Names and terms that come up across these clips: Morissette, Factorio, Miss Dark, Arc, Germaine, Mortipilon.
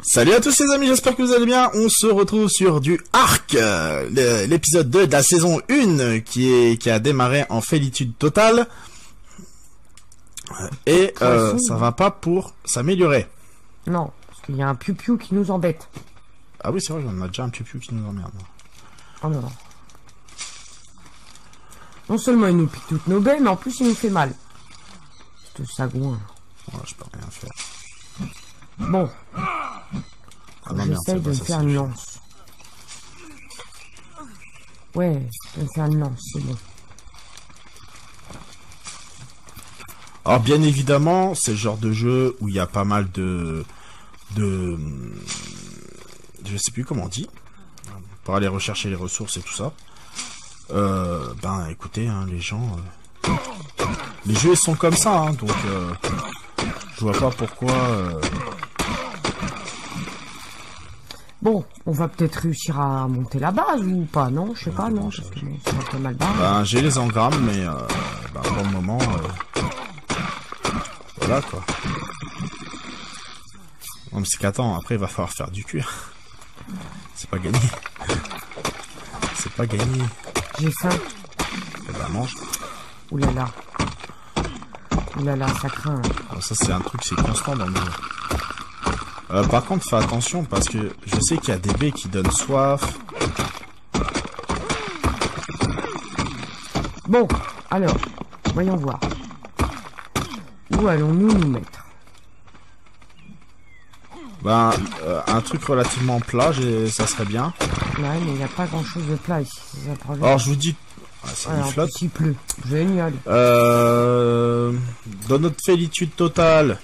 Salut à tous les amis, j'espère que vous allez bien. On se retrouve sur du Arc, l'épisode 2 de la saison 1 qui a démarré en félitude totale. Et ça va pas pour s'améliorer. Non, parce qu'il y a un piou-piou qui nous embête. Ah oui, c'est vrai, on a déjà un piou-piou qui nous emmerde. Oh non. Non seulement il nous pique toutes nos baies, mais en plus il nous fait mal. C'est sagouin. Ouais, je peux rien faire. Bon, j'essaie de me faire une lance. Ouais, je vais me faire une lance, c'est bon. Alors bien évidemment, c'est le genre de jeu où il y a pas mal de je sais plus comment on dit, pour aller rechercher les ressources et tout ça. Ben écoutez, hein, les gens, les jeux ils sont comme ça, hein, donc je vois pas pourquoi. Bon, on va peut-être réussir à monter la base ou pas, non? Je sais pas, non, parce que c'est un peu mal barré. Ben, j'ai les engrammes, mais pour le moment, voilà quoi. Non, mais c'est qu'attends, après il va falloir faire du cuir. C'est pas gagné. C'est pas gagné. J'ai faim. Eh ben, mange. Oulala. Là là. Oulala, là là, ça craint. Alors, ça, c'est un truc, c'est constant dans le jeu. Par contre, fais attention parce que je sais qu'il y a des baies qui donnent soif. Bon, alors, voyons voir. Où allons-nous nous mettre? Ben, un truc relativement plat, ça serait bien. Ouais, mais il n'y a pas grand-chose de plat ici. Alors, je vous dis... Ah, ça nous flotte. Il pleut. Génial. Dans notre félitude totale...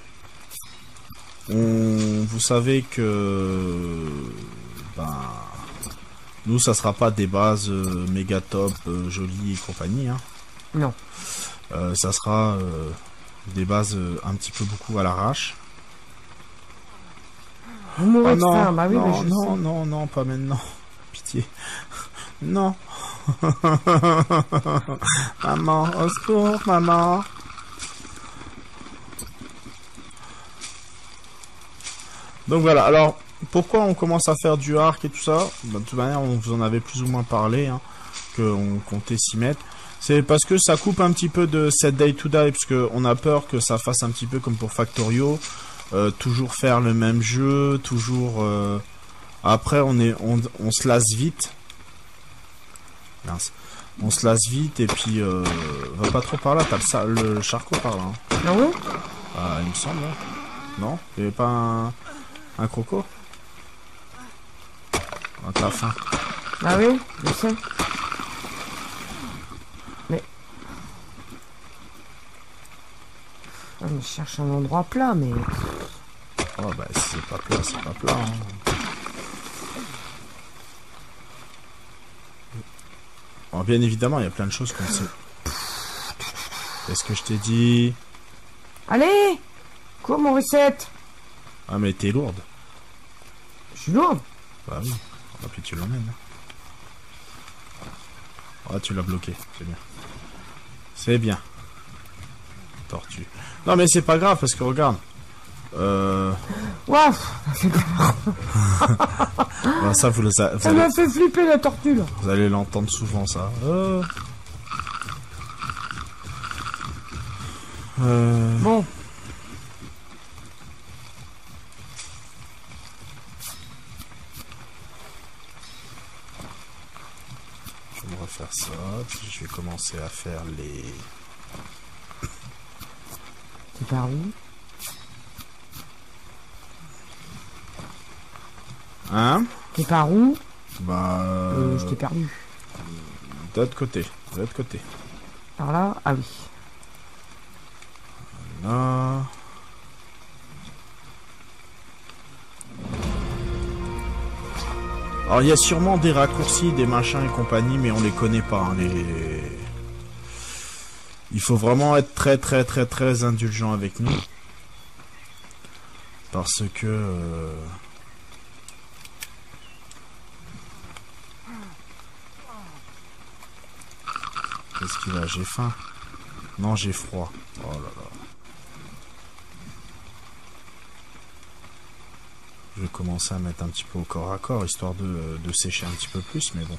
vous savez que ben, nous ça sera pas des bases méga top, jolies et compagnie, hein. Non, ça sera des bases un petit peu beaucoup à l'arrache. Vous ah, non, faim. Bah oui, non, mais je non, non, non, pas maintenant, pitié, non. Maman, au secours, maman. Donc voilà, alors pourquoi on commence à faire du arc et tout ça? De toute manière, on vous en avait plus ou moins parlé, hein, qu'on comptait s'y mettre. C'est parce que ça coupe un petit peu de cette day to day, parce qu'on a peur que ça fasse un petit peu comme pour Factorio, toujours faire le même jeu, toujours... Après, on se lasse vite. Mince. On se lasse vite et puis... Va pas trop par là, t'as le charcot par là. Hein. Ah oui, il me semble. Non, il n'y avait pas un... Un croco? Ah, t'as faim. Ah oui, je sais. Mais... Ah, mais je cherche un endroit plat, mais... Oh bah c'est pas plat, c'est pas plat. Hein. Bon, bien évidemment, il y a plein de choses qu'on sait. Qu'est-ce que je t'ai dit? Allez! Cours, Morissette! Ah mais t'es lourde. Je suis lourde. Bah oui. Ah puis tu l'emmènes. Ah tu l'as bloqué. C'est bien. C'est bien. Tortue. Non mais c'est pas grave parce que regarde. Waouh. Bah, ça vous le savez. Ça m'a fait flipper la tortue là. Vous allez l'entendre souvent ça. Bon. Faire ça, puis je vais commencer à faire les... C'est par où? Hein? T'es par où? Bah... je t'ai perdu. De l'autre côté, de l'autre côté. Par là? Ah oui. Là... Alors il y a sûrement des raccourcis, des machins et compagnie, mais on les connaît pas. Hein, les... Il faut vraiment être très indulgent avec nous. Parce que... Qu'est-ce qu'il a? J'ai faim? Non, j'ai froid. Oh là là. Je vais commencer à mettre un petit peu au corps à corps, histoire de sécher un petit peu plus, mais bon.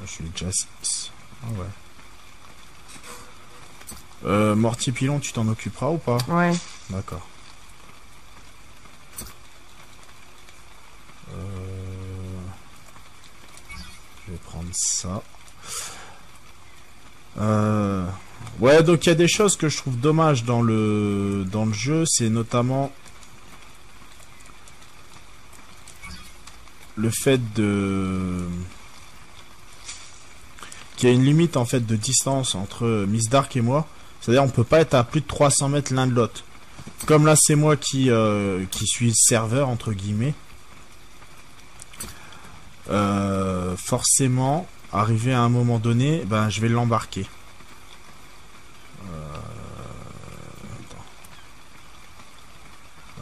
Je suis déjà 6. Oh ouais. Mortipilon, tu t'en occuperas ou pas? Ouais. D'accord. Je vais prendre ça. Ouais, donc il y a des choses que je trouve dommages dans le jeu. C'est notamment le fait de... qu'il y a une limite en fait de distance entre Miss Dark et moi. C'est-à-dire on peut pas être à plus de 300 mètres l'un de l'autre. Comme là c'est moi qui suis serveur entre guillemets. Forcément, arrivé à un moment donné, ben je vais l'embarquer.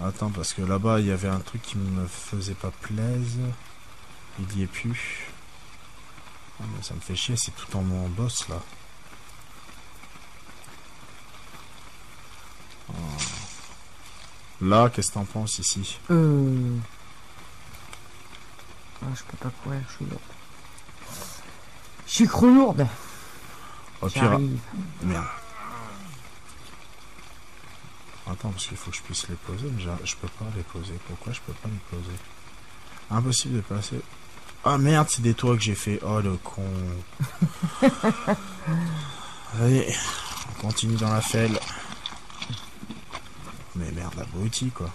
Attends, parce que là-bas il y avait un truc qui me faisait pas plaise. Il y est plus. Oh, mais ça me fait chier, c'est tout en mon boss là. Oh. Là, qu'est-ce que t'en penses ici? Oh, je peux pas courir, je suis lourde. Je suis trop lourde. Au pire. Merde. Attends, parce qu'il faut que je puisse les poser, mais je peux pas les poser. Pourquoi je peux pas les poser? Impossible de passer. Ah merde, c'est des toits que j'ai fait. Oh le con. Allez, on continue dans la fêle. Mais merde, abruti quoi.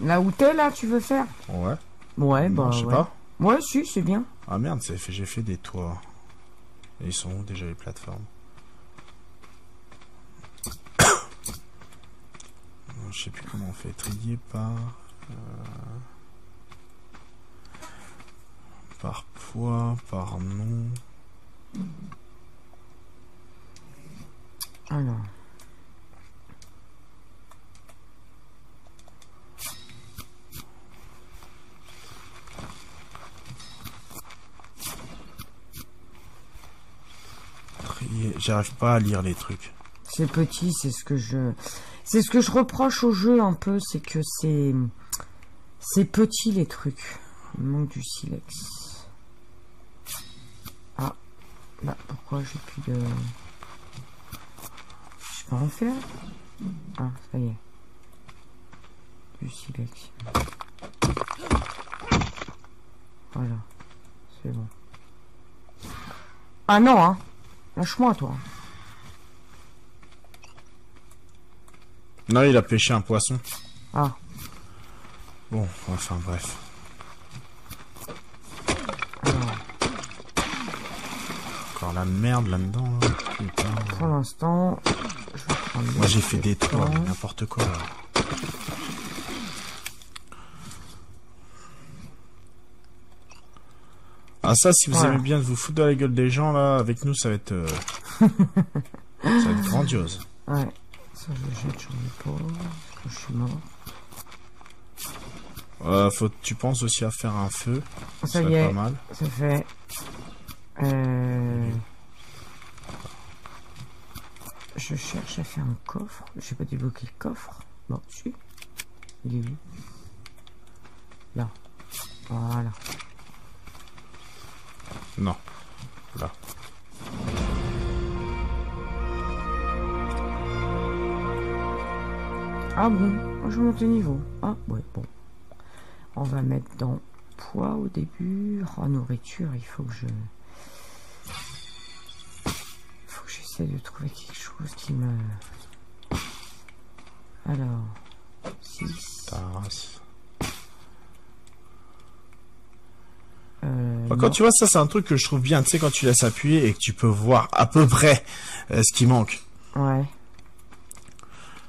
Là où t'es là, tu veux faire? Ouais. Ouais, non, bah je sais pas. Ouais, si, c'est bien. Ah merde, j'ai fait des toits. Et ils sont où déjà les plateformes? Non, je sais plus comment on fait. Trier par... Par poids, par nom. Alors... J'arrive pas à lire les trucs. C'est petit, c'est ce que je reproche au jeu un peu, c'est que c'est petit les trucs. Il manque du silex. Ah, là pourquoi j'ai plus de... Je peux en faire. Ah, ça y est. Du silex. Voilà, c'est bon. Ah non, hein. Lâche-moi, toi. Non, il a pêché un poisson. Ah. Bon, enfin, bref. Encore la merde là-dedans. Là. Putain. Pour l'instant... Moi, j'ai fait des toits, n'importe quoi. Là. Ah ça, si vous aimez bien de vous foutre de la gueule des gens, là, avec nous, ça va être... ça va être grandiose. Ouais. Ça, je le jette sur mes pauvres, parce que je suis mort. Faut que tu penses aussi à faire un feu. Ça y est, pas mal. Ça fait... Je cherche à faire un coffre. J'ai pas débloqué le coffre. Bon, dessus. Il est où? Là. Voilà. Non, là. Ah bon, je monte de niveau. Ah ouais, bon. On va mettre dans poids au début. Oh, nourriture, il faut que je... Il faut que j'essaie de trouver quelque chose qui me... Alors... 6... Taras. Quand tu vois ça, c'est un truc que je trouve bien, tu sais, quand tu laisses appuyer et que tu peux voir à peu près ce qui manque. Ouais.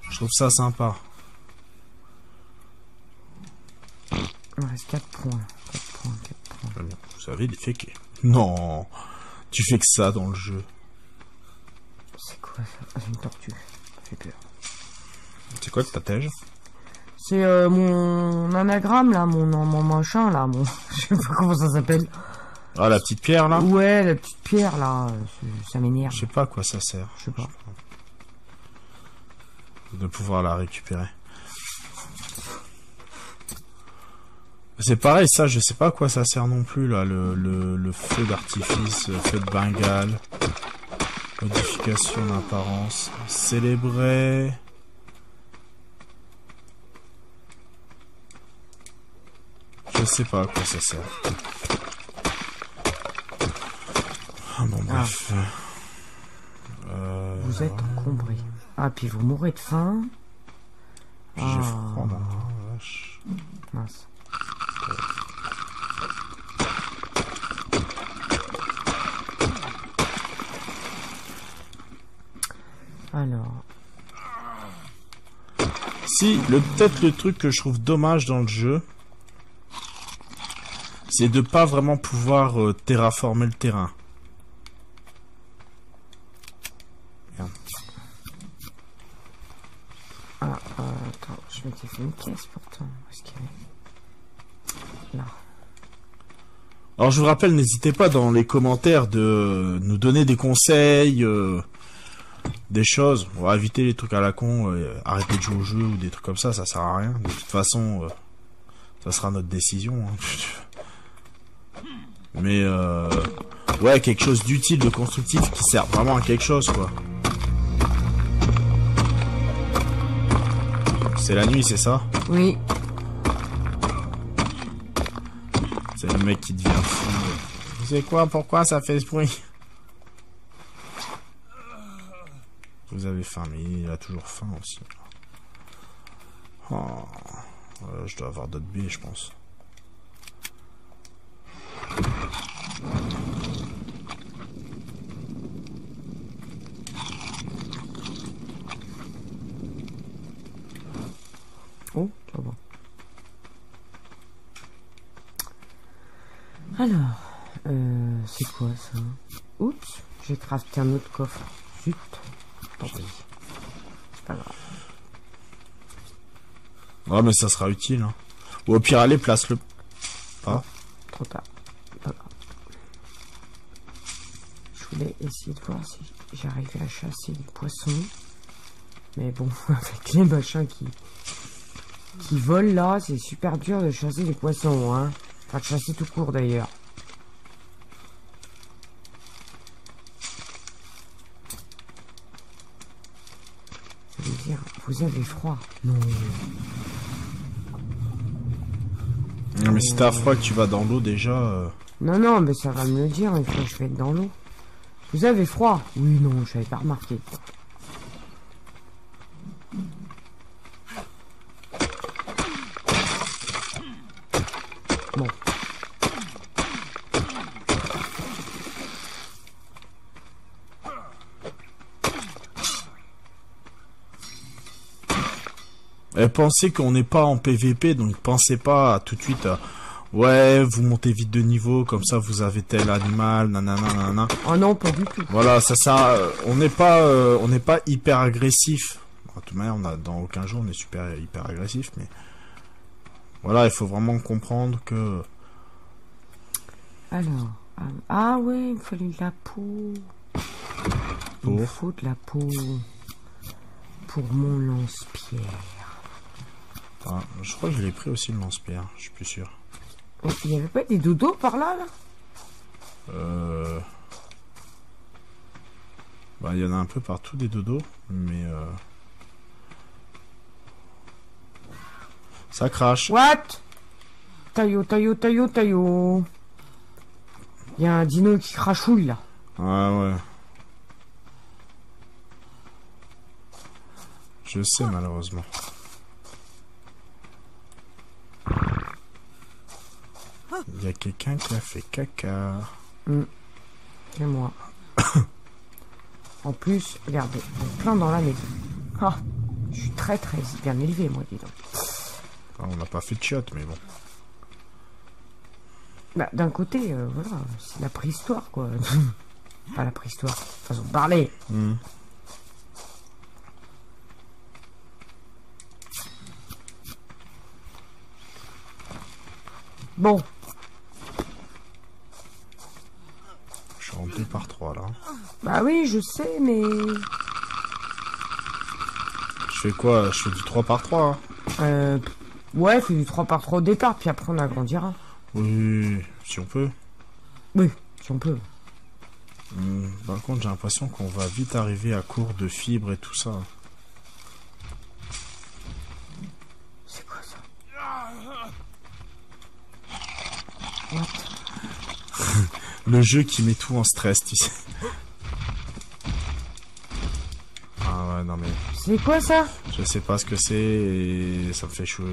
Je trouve ça sympa. Il reste 4 points. 4 points, 4 points. Vous savez, il fait que... Non, tu fais que ça dans le jeu. C'est quoi ça? Ah, c'est une tortue. J'ai peur. C'est quoi le stratège? C'est mon anagramme là, mon machin là, mon... Je sais pas comment ça s'appelle. Ah, la petite pierre, là? Ouais, la petite pierre, là. Ça m'énerve. Je sais pas à quoi ça sert. Je sais pas. De pouvoir la récupérer. C'est pareil, ça, je sais pas à quoi ça sert non plus, là. Le feu d'artifice, le feu de Bengale. Modification d'apparence. Célébrer. Je sais pas à quoi ça sert. Bon, bref. Ah. Vous êtes encombré. Ah, puis vous mourrez de faim. J'ai froid, là. Vache. Mince. Alors. Si, peut-être le truc que je trouve dommage dans le jeu, c'est de pas vraiment pouvoir terraformer le terrain. Attends, je m'étais fait une caisse pourtant. Où est-ce qu'il est? Là. Alors je vous rappelle, n'hésitez pas dans les commentaires de nous donner des conseils, des choses. On va éviter les trucs à la con, arrêter de jouer au jeu ou des trucs comme ça, ça sert à rien. De toute façon, ça sera notre décision. Hein. Mais ouais, quelque chose d'utile, de constructif, qui sert vraiment à quelque chose, quoi. C'est la nuit, c'est ça? Oui. C'est le mec qui devient fou. C'est quoi? Pourquoi ça fait ce bruit? Vous avez faim, mais il a toujours faim aussi. Oh. Je dois avoir d'autres billets, je pense. Alors, c'est quoi ça? Oups, j'ai crafté un autre coffre. Zut, tant pis. C'est pas grave. Ouais, mais ça sera utile. Hein. Ou au pire, allez, place-le. Pas. Trop tard. Pas grave. Je voulais essayer de voir si j'arrivais à chasser du poisson. Mais bon, avec les machins qui volent là, c'est super dur de chasser des poissons, hein. Enfin, de chasser tout court d'ailleurs. Ça veut dire, vous avez froid. Non. Non, mais si t'as froid que tu vas dans l'eau déjà. Non, non, mais ça va me le dire une fois que je vais être dans l'eau. Vous avez froid? Oui, non, je n'avais pas remarqué. Pensez qu'on n'est pas en PVP, donc pensez pas à, tout de suite à ouais, vous montez vite de niveau, comme ça vous avez tel animal, nanana, nanana. Oh non, pas du tout. Voilà, ça, on n'est pas hyper agressif. De toute manière, on a dans aucun jour on est super hyper agressif, mais voilà, il faut vraiment comprendre que. Alors, ah ouais, il me fallait de la peau. Pour. Il me faut de la peau pour mon lance-pierre. Ah, je crois que je l'ai pris aussi le lance-pierre, je suis plus sûr. Il n'y avait pas des dodos par là, là? Bah, il y en a un peu partout des dodos, mais ça crache. What? Taillot, taillot, taillot, taillot. Il y a un dino qui crachouille là. Ouais. Je sais malheureusement. Il y a quelqu'un qui a fait caca. C'est moi. En plus, regardez, plein dans la maison. Ah, je suis très bien élevé, moi, dis donc. Ah, on n'a pas fait de chiottes, mais bon. Bah, d'un côté, voilà, c'est la préhistoire, quoi. Pas la préhistoire, façon de parler. Bon. Oui, je sais, mais... Je fais quoi? Je fais du 3 par 3, hein. Ouais, fais du 3 par 3 au départ, puis après on agrandira. Oui, si on peut. Oui, si on peut. Par contre, j'ai l'impression qu'on va vite arriver à court de fibres et tout ça. C'est quoi ça? What? Le jeu qui met tout en stress, tu sais. Ah ouais, non mais... C'est quoi ça? Je sais pas ce que c'est et ça me fait chaud.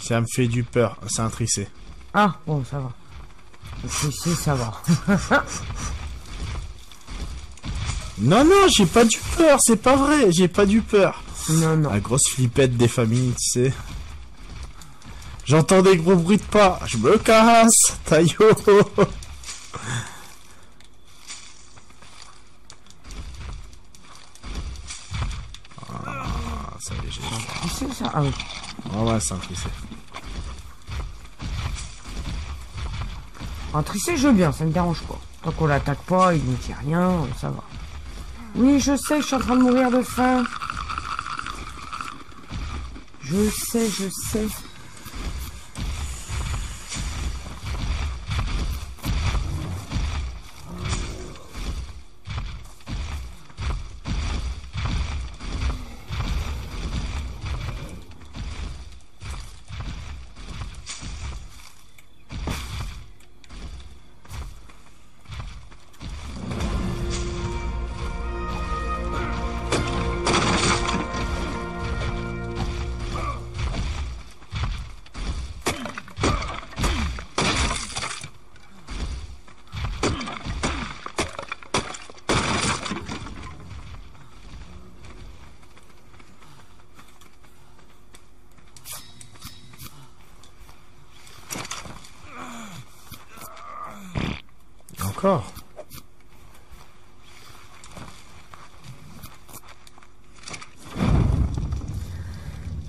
Ça me fait du peur, c'est un tricé. Ah, bon, ça va. Le tricé, ça va. Non, non, j'ai pas du peur, c'est pas vrai, j'ai pas du peur. Non, non. La grosse flippette des familles, tu sais. J'entends des gros bruits de pas, je me casse, taillot. Ah, ça y est, j'ai tricé ça. Ah oui. Ah ouais, c'est un tricé. Un tricé, je veux bien, ça ne dérange pas. Tant qu'on l'attaque pas, il ne tient rien, ça va. Oui, je sais, je suis en train de mourir de faim. Je sais, je sais.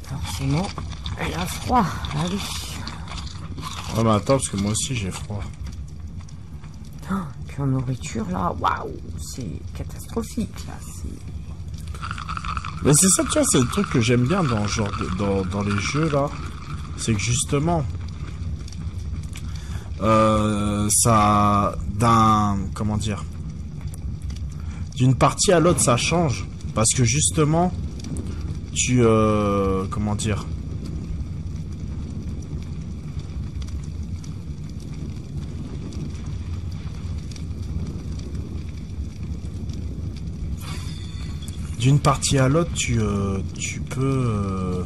Forcément, elle a froid. Allez. Ouais, mais attends, parce que moi aussi j'ai froid. Oh, puis en nourriture, là, waouh, c'est catastrophique, là. Mais c'est ça, tu vois, c'est le truc que j'aime bien dans, genre, dans les jeux, là. C'est que justement... ça comment dire, d'une partie à l'autre ça change parce que justement tu comment dire, d'une partie à l'autre tu peux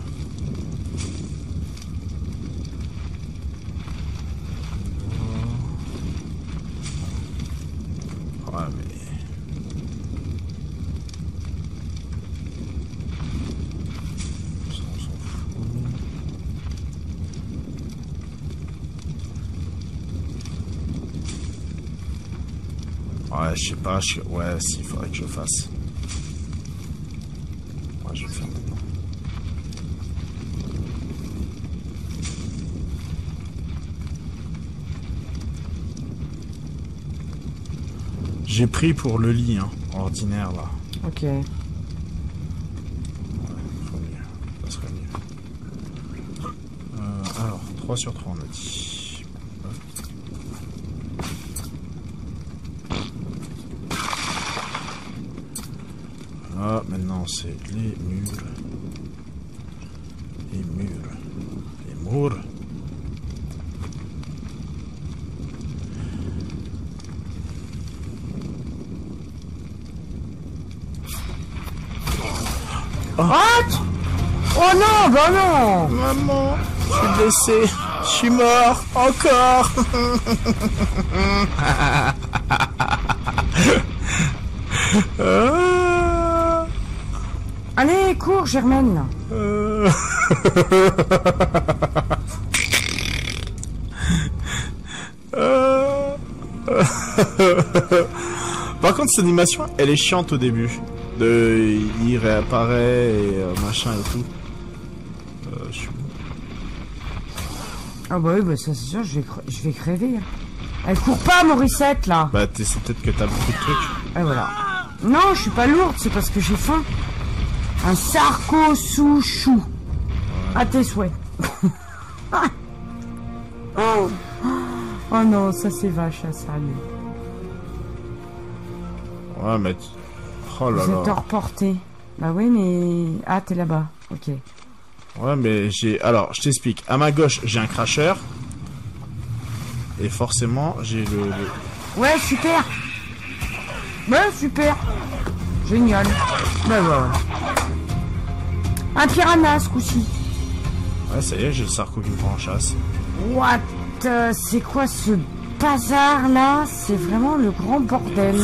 je sais pas, ouais, si, il faudrait que je fasse. Ouais, je vais faire maintenant. J'ai pris pour le lit, hein, ordinaire, là. Ok. Ouais, faut mieux. Ça serait mieux. Alors, 3 sur 3, on a dit. Ah, maintenant c'est les murs. Les murs. Les murs. Oh, oh non, bah non. Maman, je suis blessé. Je suis mort. Encore. Allez, cours, Germaine. Par contre, cette animation, elle est chiante au début. Il réapparaît et machin et tout. Je suis... Ah bah oui, bah ça c'est sûr, je vais crever. Elle court pas, Morissette, là. Bah c'est peut-être que t'as beaucoup de trucs. Et voilà. Non, je suis pas lourde, c'est parce que j'ai faim. Un sarco sous chou. À tes souhaits. Oh. Oh non, ça c'est vache, ça, sale. Ouais, mais... Oh là là. Je t'ai reporté. Bah oui, mais... Ah, t'es là-bas. Ok. Ouais, mais j'ai... Alors, je t'explique. À ma gauche, j'ai un cracheur. Et forcément, j'ai le... Ouais, super. Ouais, super. Génial. Bah ouais. Un piranha, ce coup-ci. Ouais, ça y est, j'ai le sarco qui me prend en chasse. What? C'est quoi ce bazar là? C'est vraiment le grand bordel.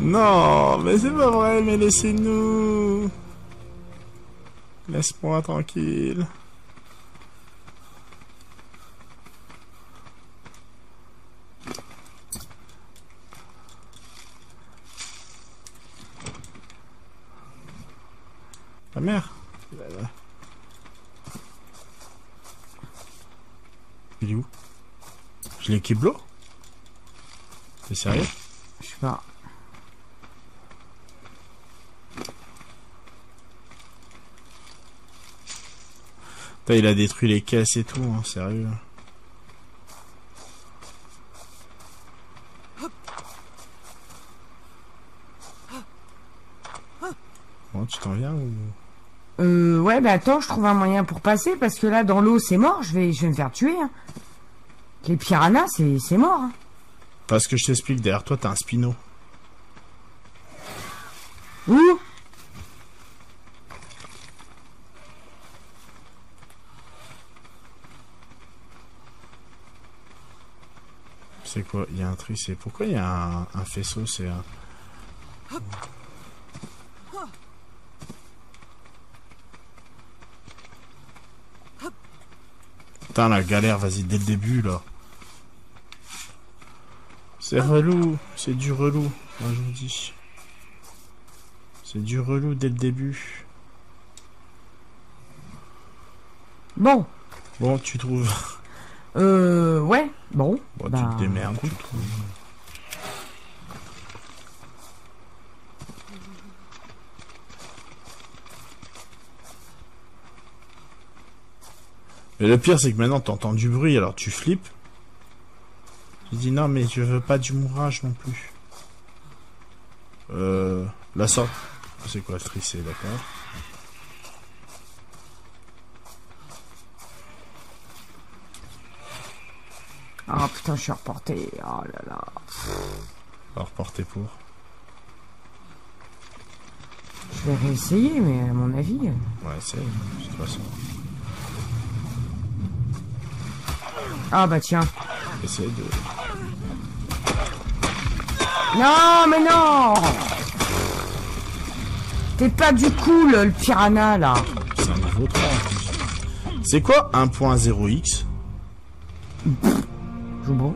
Non, mais c'est pas vrai, mais laissez-nous. Laisse-moi tranquille. Ma mère. Il est où? Je l'ai kiblo? T'es sérieux? Je sais pas. Putain, il a détruit les caisses et tout, hein, sérieux. Bon, tu t'en viens ou... ouais, bah attends, je trouve un moyen pour passer, parce que là, dans l'eau, c'est mort, je vais me faire tuer. Hein. Les piranhas, c'est mort. Hein. Parce que je t'explique, derrière toi, t'as un spino. Où? C'est quoi? Il y a un truc, c'est... Pourquoi il y a un faisceau? C'est un... Putain, la galère, vas-y, dès le début, là. C'est relou, c'est du relou, moi je vous dis. C'est du relou dès le début. Bon. Bon, tu trouves. Ouais, bon. Bon, bah, tu te démerdes, tu trouves. Mais le pire, c'est que maintenant, t'entends du bruit, alors tu flippes. Tu dis, non, mais je veux pas du mourage non plus. La sorte... C'est quoi, tricé, d'accord. Ah, putain, je suis reporté. Oh là là. Alors, reporté pour... Je vais réessayer, mais à mon avis... Ouais, c'est de toute façon... Ah bah tiens. Essaye de... Non mais non. T'es pas du cool le piranha là. C'est un niveau 3. C'est quoi 1.0x? Joue beau.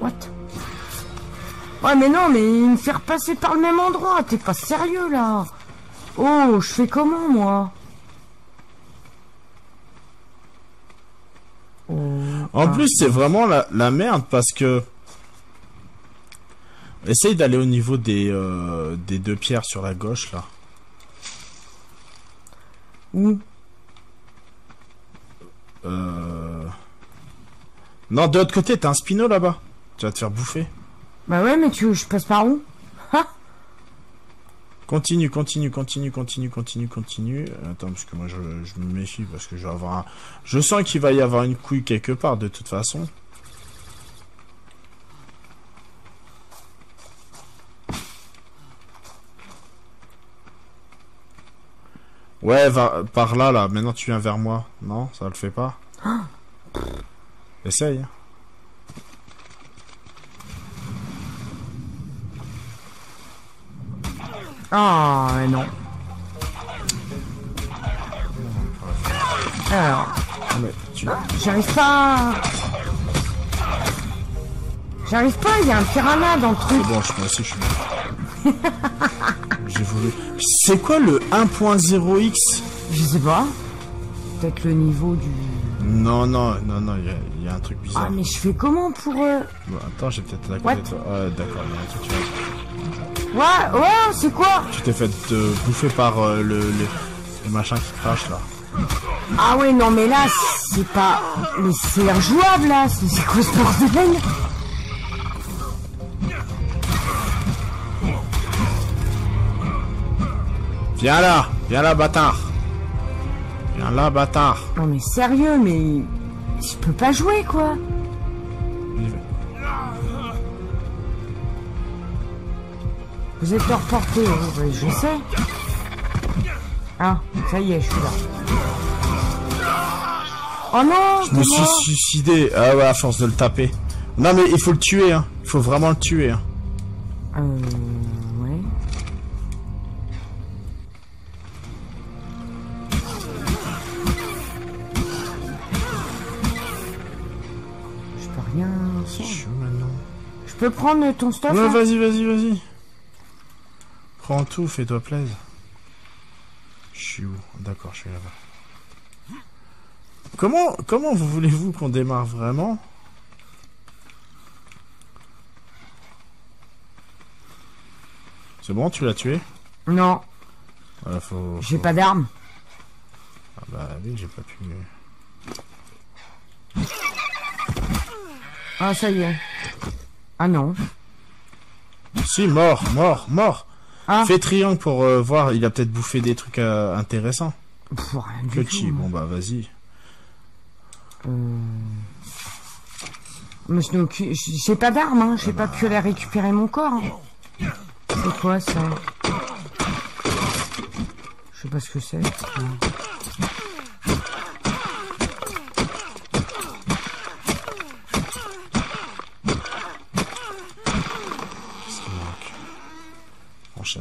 What? Ouais mais non mais il me fait repasser par le même endroit. T'es pas sérieux là. Oh, je fais comment, moi? Oh, en plus, c'est vraiment la merde, parce que... Essaye d'aller au niveau des deux pierres sur la gauche, là. Où? Non, de l'autre côté, t'as un spino, là-bas. Tu vas te faire bouffer. Bah ouais, mais je passe par où? Continue, continue, continue, continue, continue, continue. Attends, parce que moi, je me méfie, parce que je vais avoir un... Je sens qu'il va y avoir une couille quelque part, de toute façon. Ouais, va par là, là. Maintenant, tu viens vers moi. Non, ça le fait pas. Essaye. Ah, mais non. Alors. J'arrive pas. J'arrive pas, il y a un piranha dans le truc. C'est bon, je pense que je suis bon. J'ai voulu. C'est quoi le 1.0x? Je sais pas. Peut-être le niveau du... Non, non, non, non, il y y a un truc bizarre. Ah, mais je fais comment pour... Bon, attends, j'ai peut-être à côté de toi. D'accord, il y a un truc qui va... Ouais, c'est quoi? Tu t'es fait bouffer par le machin qui crache, là. Ah ouais, non, mais là, c'est pas... Mais c'est injouable, là. C'est quoi ce bordel? Viens là, bâtard. Non mais sérieux, mais... Je peux pas jouer, quoi. Vous êtes reporté, je sais. Ah, ça y est, je suis là. Oh non, je me suis suicidé. Ah ouais, à force de le taper. Non mais il faut le tuer, hein. Il faut vraiment le tuer, hein. Je peux prendre ton stuff? Ouais, hein? Vas-y. Prends tout, fais-toi plaisir. Je suis où? D'accord, je suis là-bas. Comment vous voulez-vous qu'on démarre vraiment? C'est bon, tu l'as tué? Non. Voilà, faut... J'ai pas d'armes. Ah bah oui, j'ai pas pu... Ah, ça y est. Ah non. Si, mort. Ah. Fais triangle pour voir, il a peut-être bouffé des trucs intéressants. Pff, rien du tout. Bon bah vas-y. Mais j'ai pas d'armes, hein. J'ai pas pu aller récupérer mon corps. Hein. C'est quoi ça? Je sais pas ce que c'est.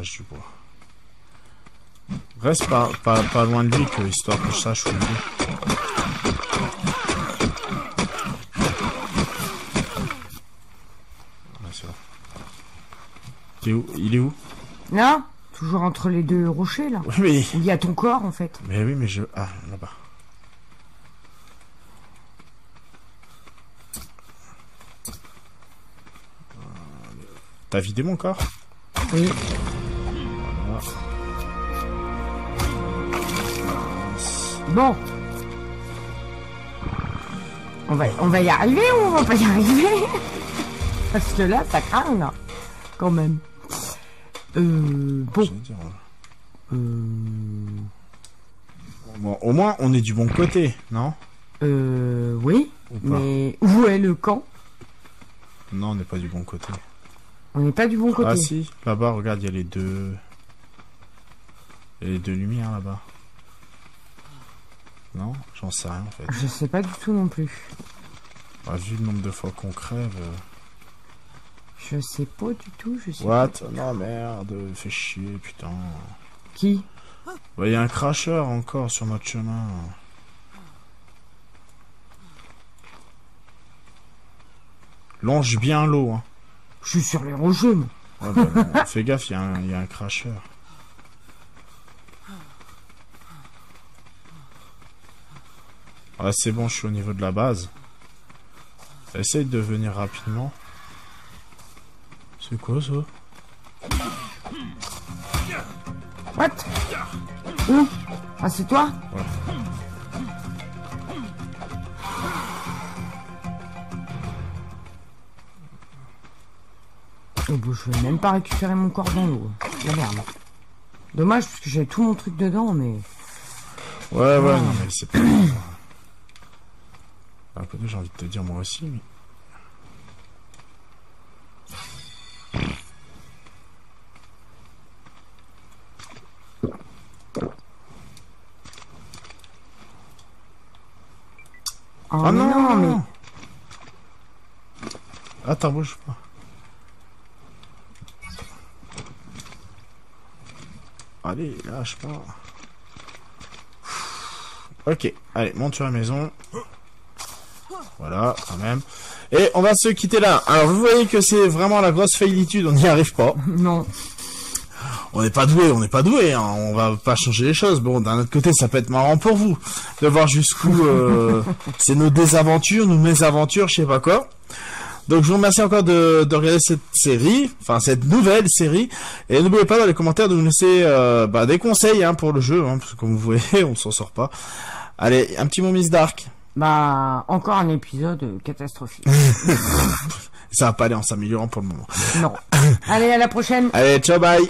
Du bois. Reste pas loin de lui, histoire que je sache où il est. T'es où? Il est où? Là, toujours entre les deux rochers là. Oui, mais... Il y a ton corps en fait. Mais oui, mais je... Ah, là-bas. T'as vidé mon corps? Oui. Bon. On va y arriver ou on va pas y arriver? Parce que là, ça craint, là. Quand même. Bon. Bon. Au moins, on est du bon côté, non? Oui. Mais où est le camp? Non, on n'est pas du bon côté. On n'est pas du bon côté. Ah si, là-bas, regarde, il y a les deux... Il y a les deux lumières, là-bas. Non, j'en sais rien en fait. Je sais pas du tout non plus. Bah, vu le nombre de fois qu'on crève. Je sais pas du tout, je sais pas. Non, merde, fais chier, putain. Qui? Bah, il y a un crasher encore sur notre chemin. Longe bien l'eau, hein. Je suis sur les rochers, moi. Ouais, bah, fais gaffe, il y a un crasher. Ah, c'est bon, je suis au niveau de la base. Essaye de venir rapidement. C'est quoi ça? What? Où? Ah, c'est toi? Ouais. Oh, bon, je vais même pas récupérer mon corps dans l'eau. La merde. Dommage, parce que j'avais tout mon truc dedans, mais... Ouais, ouais, non, mais c'est pas... Un peu de, j'ai envie de te dire moi aussi, mais... Oh, ah non, mais... Attends, bouge pas. Allez, lâche pas. Ok, allez, monte sur la maison. Voilà, quand même. Et on va se quitter là. Alors, vous voyez que c'est vraiment la grosse faillitude, on n'y arrive pas. Non. on n'est pas doué, hein, on va pas changer les choses. Bon, d'un autre côté, ça peut être marrant pour vous de voir jusqu'où c'est nos désaventures, nos mésaventures, je sais pas quoi. Donc je vous remercie encore de regarder cette série, enfin cette nouvelle série, et n'oubliez pas dans les commentaires de nous laisser des conseils hein, pour le jeu, hein, parce que comme vous voyez, on s'en sort pas. Allez, un petit mot Miss Dark. Bah, encore un épisode catastrophique. Ça va pas aller en s'améliorant pour le moment. Non. Allez, à la prochaine. Allez, ciao, bye.